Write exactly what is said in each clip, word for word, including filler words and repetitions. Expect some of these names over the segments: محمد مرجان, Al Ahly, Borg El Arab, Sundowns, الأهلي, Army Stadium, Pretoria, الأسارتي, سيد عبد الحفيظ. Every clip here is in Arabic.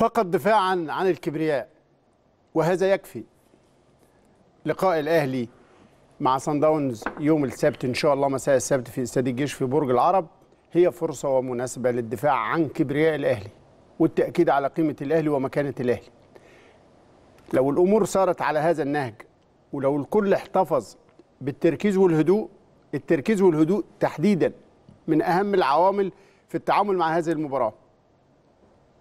فقط دفاعا عن الكبرياء، وهذا يكفي. لقاء الأهلي مع صن داونز يوم السبت إن شاء الله مساء السبت في استاد الجيش في برج العرب هي فرصة ومناسبة للدفاع عن كبرياء الأهلي والتأكيد على قيمة الأهلي ومكانة الأهلي. لو الأمور صارت على هذا النهج ولو الكل احتفظ بالتركيز والهدوء، التركيز والهدوء تحديدا من أهم العوامل في التعامل مع هذه المباراة.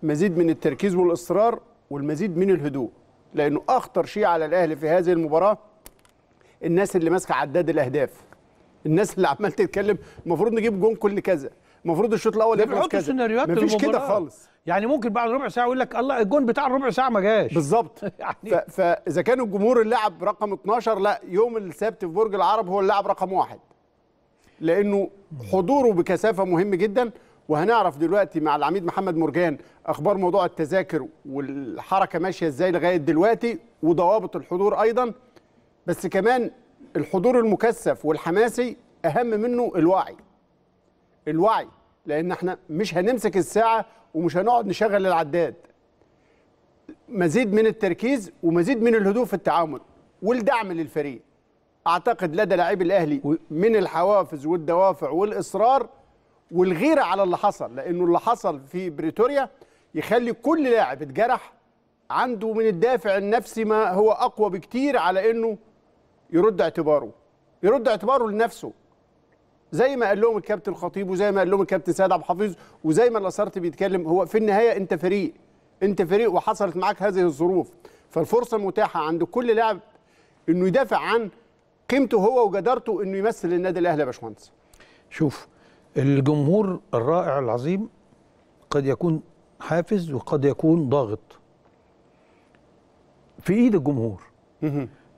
مزيد من التركيز والإصرار والمزيد من الهدوء، لأنه أخطر شيء على الأهلي في هذه المباراة الناس اللي ماسكة عداد الأهداف، الناس اللي عمال تتكلم المفروض نجيب جون كل كذا، المفروض الشوط الأول يخلص كذا، مفيش كده خالص. يعني ممكن بعد ربع ساعة يقول لك الله الجون بتاع الربع ساعة ما جاش بالظبط. يعني فإذا كان الجمهور اللاعب رقم اتناشر، لا، يوم السبت في برج العرب هو اللاعب رقم واحد، لأنه حضوره بكثافة مهم جدا. وهنعرف دلوقتي مع العميد محمد مرجان أخبار موضوع التذاكر والحركة ماشية إزاي لغاية دلوقتي وضوابط الحضور أيضا. بس كمان الحضور المكثف والحماسي أهم منه الوعي، الوعي، لأن احنا مش هنمسك الساعة ومش هنقعد نشغل العداد. مزيد من التركيز ومزيد من الهدوء في التعامل والدعم للفريق. أعتقد لدى لاعبي الأهلي من الحوافز والدوافع والإصرار والغيرة على اللي حصل، لأنه اللي حصل في بريتوريا يخلي كل لاعب اتجرح عنده من الدافع النفسي ما هو أقوى بكتير على أنه يرد اعتباره، يرد اعتباره لنفسه، زي ما قال لهم الكابتن خطيب وزي ما قال لهم الكابتن سيد عبد الحفيظ وزي ما الأسارتي بيتكلم. هو في النهاية أنت فريق، أنت فريق وحصلت معاك هذه الظروف، فالفرصة متاحة عند كل لاعب أنه يدافع عن قيمته هو وجدارته أنه يمثل النادي الأهلي. يا باشمهندس شوف، الجمهور الرائع العظيم قد يكون حافز وقد يكون ضاغط، في ايد الجمهور.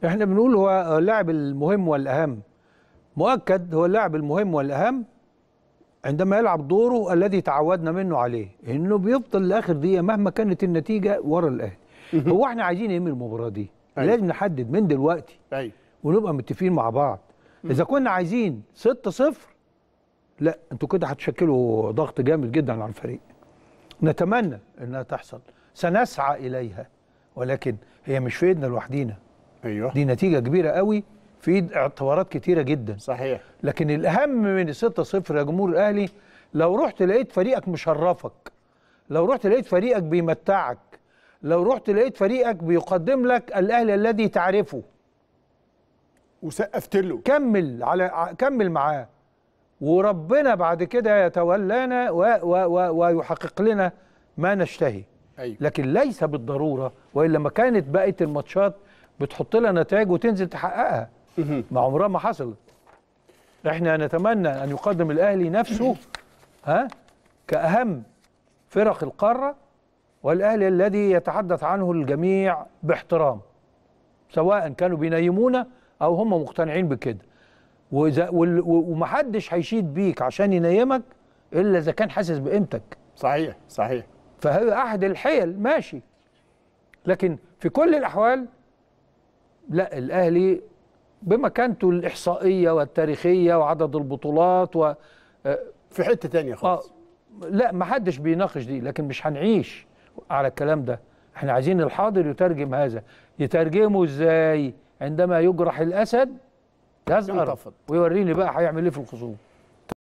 احنا بنقول هو اللاعب المهم والاهم، مؤكد هو اللاعب المهم والاهم عندما يلعب دوره الذي تعودنا منه عليه، انه بيفضل لاخر دقيقه مهما كانت النتيجه ورا الاهلي. هو احنا عايزين ايه من المباراه دي؟ أيوة. لازم نحدد من دلوقتي، أيوة. ونبقى متفقين مع بعض. اذا كنا عايزين ستة صفر، لا، انتوا كده هتشكلوا ضغط جامد جدا على الفريق. نتمنى انها تحصل، سنسعى اليها، ولكن هي مش في ايدنا لوحدينا. ايوه، دي نتيجه كبيره قوي في ايد اعتبارات كتيره جدا. صحيح. لكن الاهم من الستة صفر يا جمهور الاهلي، لو رحت لقيت فريقك مشرفك، لو رحت لقيت فريقك بيمتعك، لو رحت لقيت فريقك بيقدم لك الاهلي الذي تعرفه وسقفت له، كمل على كمل معاه، وربنا بعد كده يتولانا ويحقق لنا ما نشتهي. أيوة. لكن ليس بالضروره، والا ما كانت بقت الماتشات بتحط لها نتائج وتنزل تحققها. ما عمرها ما حصلت. احنا نتمنى ان يقدم الاهلي نفسه ها كاهم فرق القاره، والاهلي الذي يتحدث عنه الجميع باحترام، سواء كانوا بينيمونا او هم مقتنعين بكده. واذا ومحدش هيشيد بيك عشان ينيمك الا اذا كان حاسس بقيمتك. صحيح صحيح. فهو احد الحيل ماشي، لكن في كل الاحوال لا، الاهلي بمكانته الاحصائيه والتاريخيه وعدد البطولات و في حته ثانيه خالص. آه لا، محدش بيناقش دي، لكن مش هنعيش على الكلام ده. احنا عايزين الحاضر يترجم هذا، يترجمه ازاي؟ عندما يجرح الاسد يزقر ويوريني بقى هيعمل ايه في الخصوم.